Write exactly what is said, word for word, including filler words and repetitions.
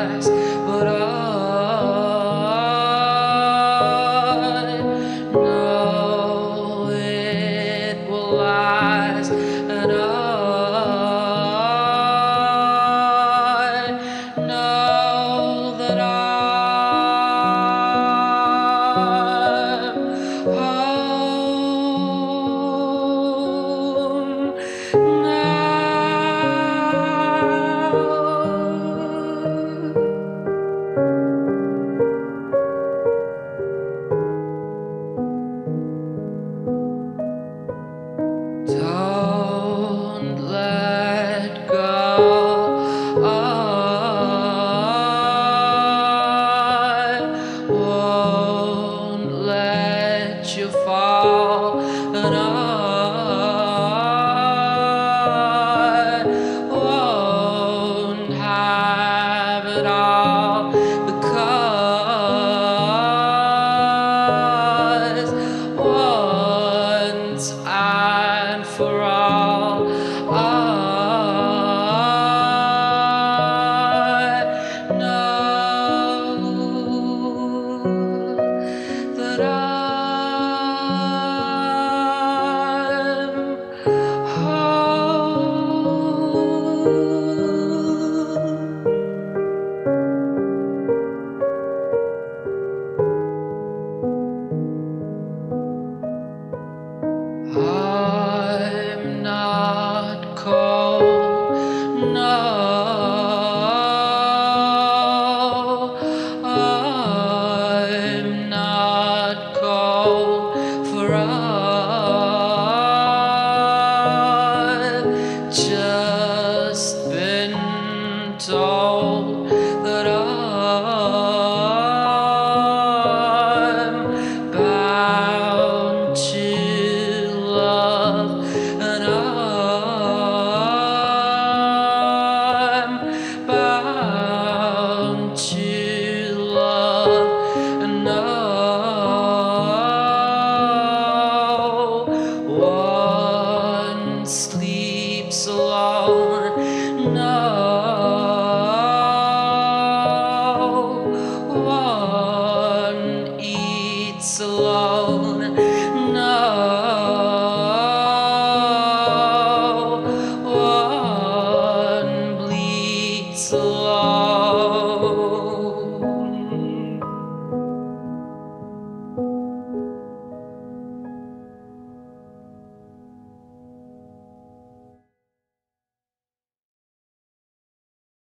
eyes, but I know it will rise, and I know that I'm home. Don't let go, I won't let you fall, and I won't have it all, because once I for all, I know that I'm home. I that I'm bound to love, and I'm bound to love, and no one sleeps alone, no. Alone, no one bleeds alone.